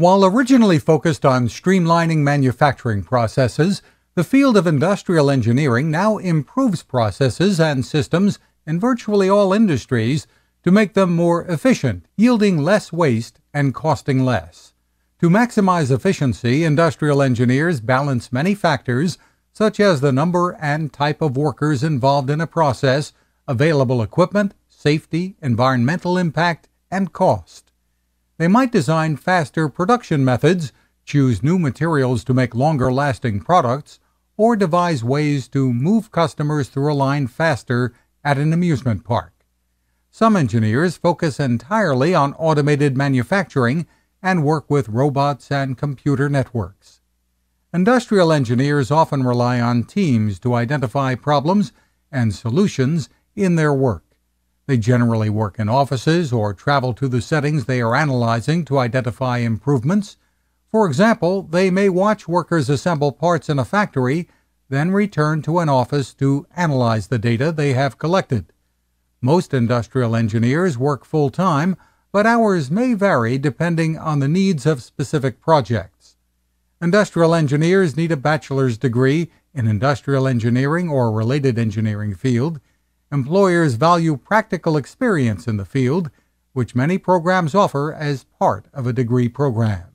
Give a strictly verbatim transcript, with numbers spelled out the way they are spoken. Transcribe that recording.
While originally focused on streamlining manufacturing processes, the field of industrial engineering now improves processes and systems in virtually all industries to make them more efficient, yielding less waste and costing less. To maximize efficiency, industrial engineers balance many factors, such as the number and type of workers involved in a process, available equipment, safety, environmental impact, and cost. They might design faster production methods, choose new materials to make longer-lasting products, or devise ways to move customers through a line faster at an amusement park. Some engineers focus entirely on automated manufacturing and work with robots and computer networks. Industrial engineers often rely on teams to identify problems and solutions in their work. They generally work in offices or travel to the settings they are analyzing to identify improvements. For example, they may watch workers assemble parts in a factory, then return to an office to analyze the data they have collected. Most industrial engineers work full-time, but hours may vary depending on the needs of specific projects. Industrial engineers need a bachelor's degree in industrial engineering or related engineering field. Employers value practical experience in the field, which many programs offer as part of a degree program.